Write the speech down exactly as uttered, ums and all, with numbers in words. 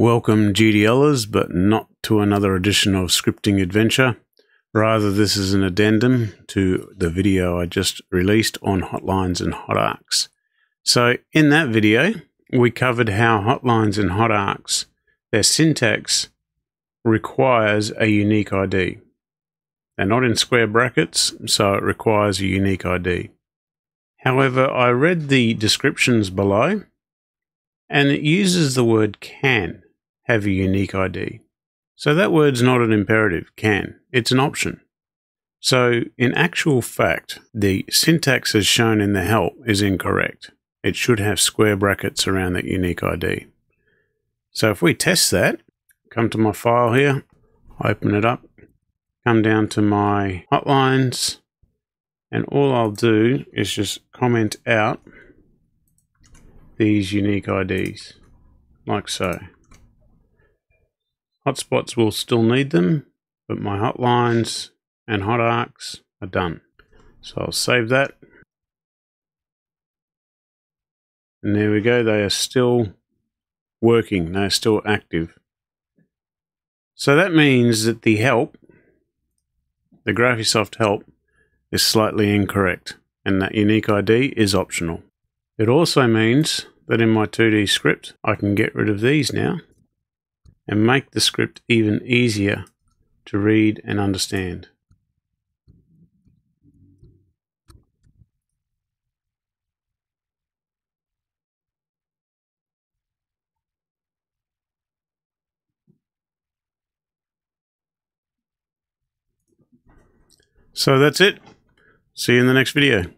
Welcome GDLers, but not to another edition of Scripting Adventure. Rather, this is an addendum to the video I just released on Hotlines and Hotarcs. So in that video, we covered how Hotlines and Hotarcs, their syntax requires a unique I D. They're not in square brackets, so it requires a unique I D. However, I read the descriptions below, and it uses the word can have a unique I D. So that word's not an imperative, can. It's an option. So in actual fact, the syntax as shown in the help is incorrect. It should have square brackets around that unique I D. So if we test that, come to my file here, open it up, come down to my hotlines, and all I'll do is just comment out these unique I Ds, like so. Hotspots will still need them, but my hotlines and hotarcs are done. So I'll save that. And there we go, they are still working, they're still active. So that means that the help, the Graphisoft help, is slightly incorrect, and that unique I D is optional. It also means that in my two D script, I can get rid of these now and make the script even easier to read and understand. So that's it. See you in the next video.